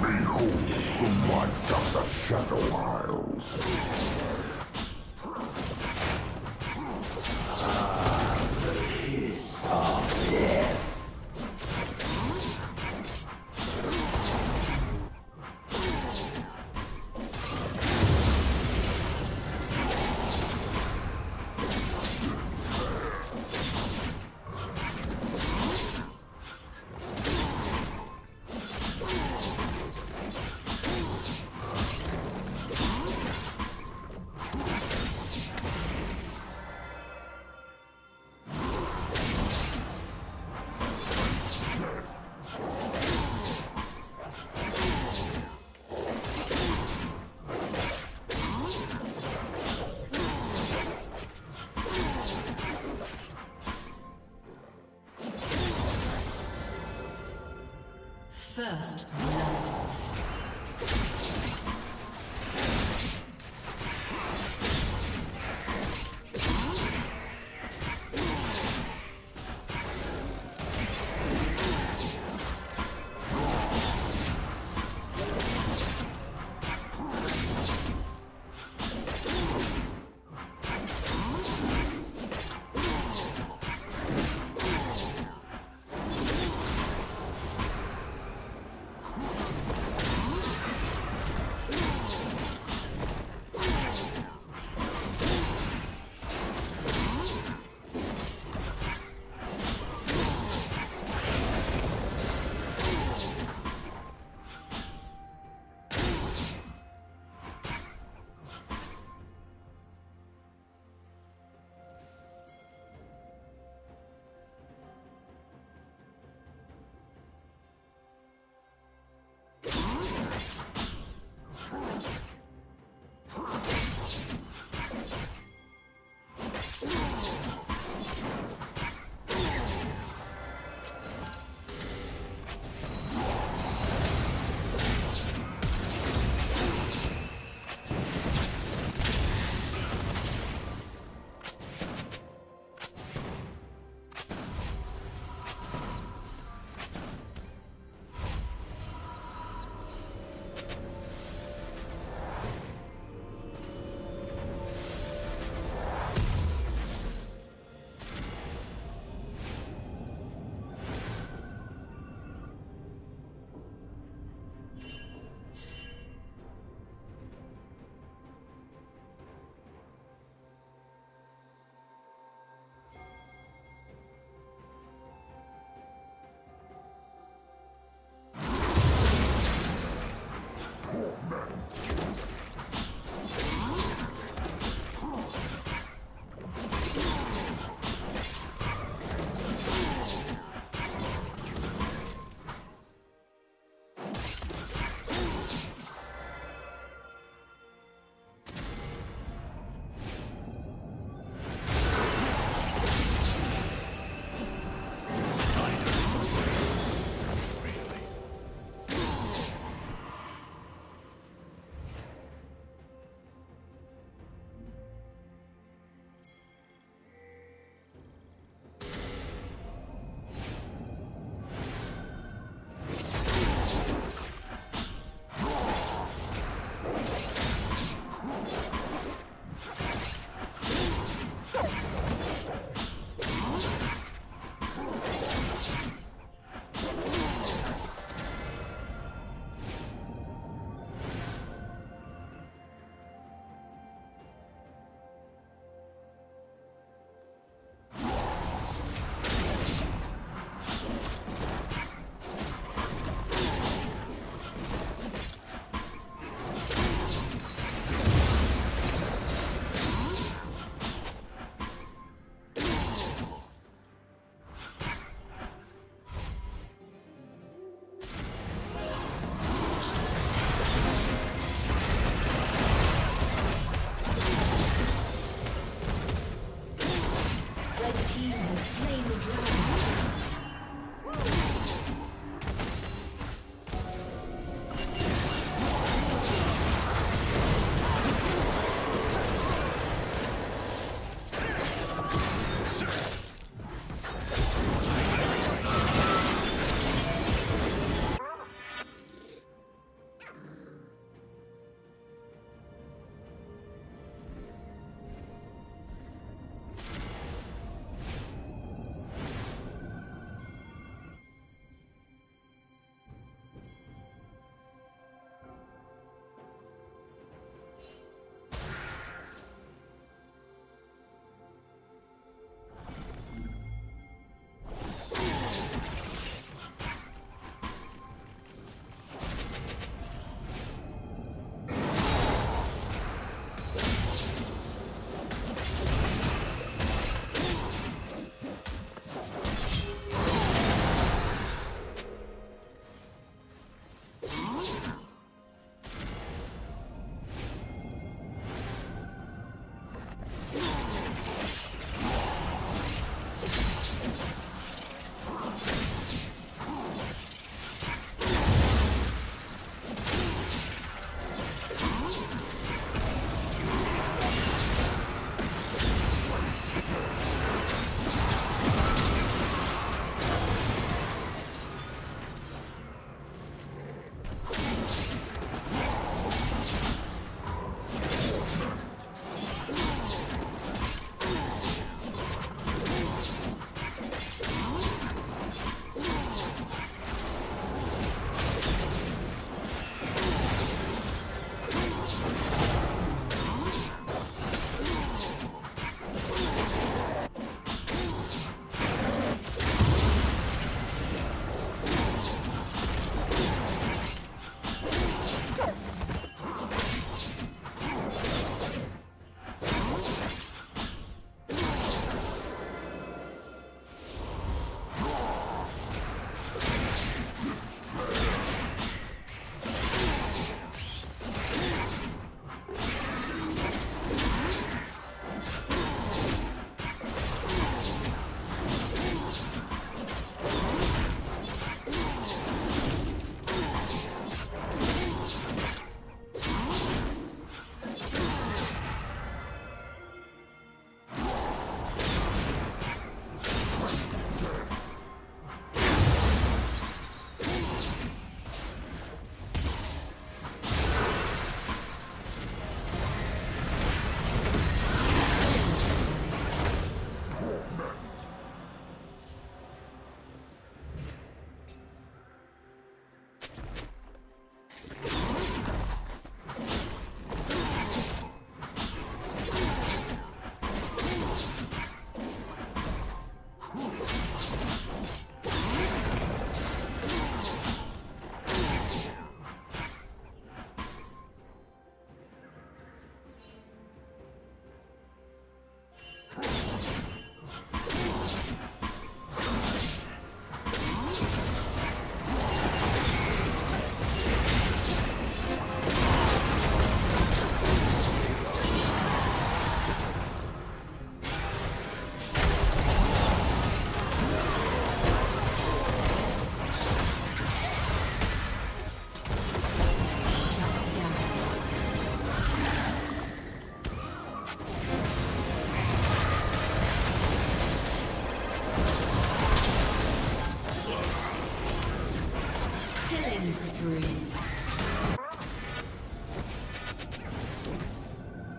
Behold the light of the Shadow Isles. First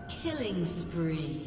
Killing spree.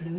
Blue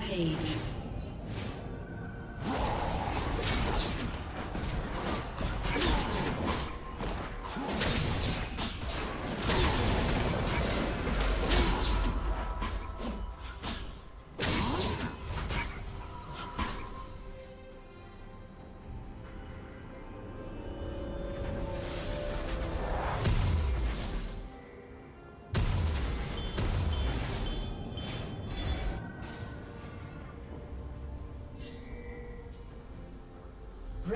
Rampage.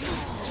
Yes.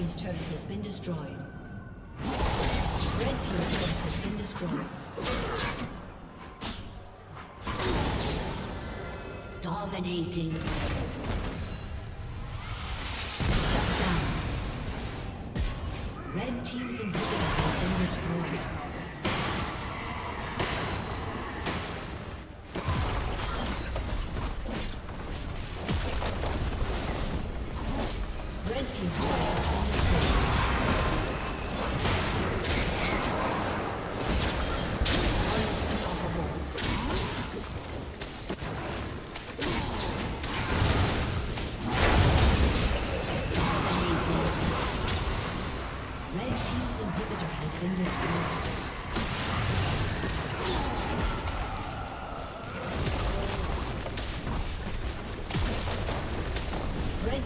team's turret has been destroyed. Red team's turret has been destroyed. Dominating. Shut down. Red team's inhibitor has been destroyed. Red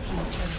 team's turret